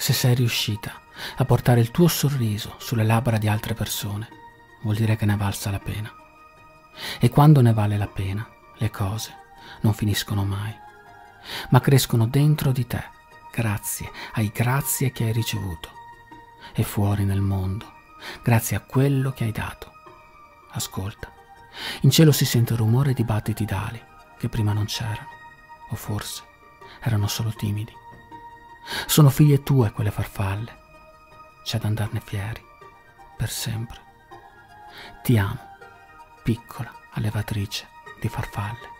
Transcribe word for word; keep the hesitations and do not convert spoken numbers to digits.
Se sei riuscita a portare il tuo sorriso sulle labbra di altre persone, vuol dire che ne è valsa la pena. E quando ne vale la pena, le cose non finiscono mai, ma crescono dentro di te, grazie ai grazie che hai ricevuto, e fuori nel mondo, grazie a quello che hai dato. Ascolta, in cielo si sente il rumore di battiti d'ali che prima non c'erano, o forse erano solo timidi. Sono figlie tue quelle farfalle, c'è da andarne fieri, per sempre. Ti amo, piccola allevatrice di farfalle.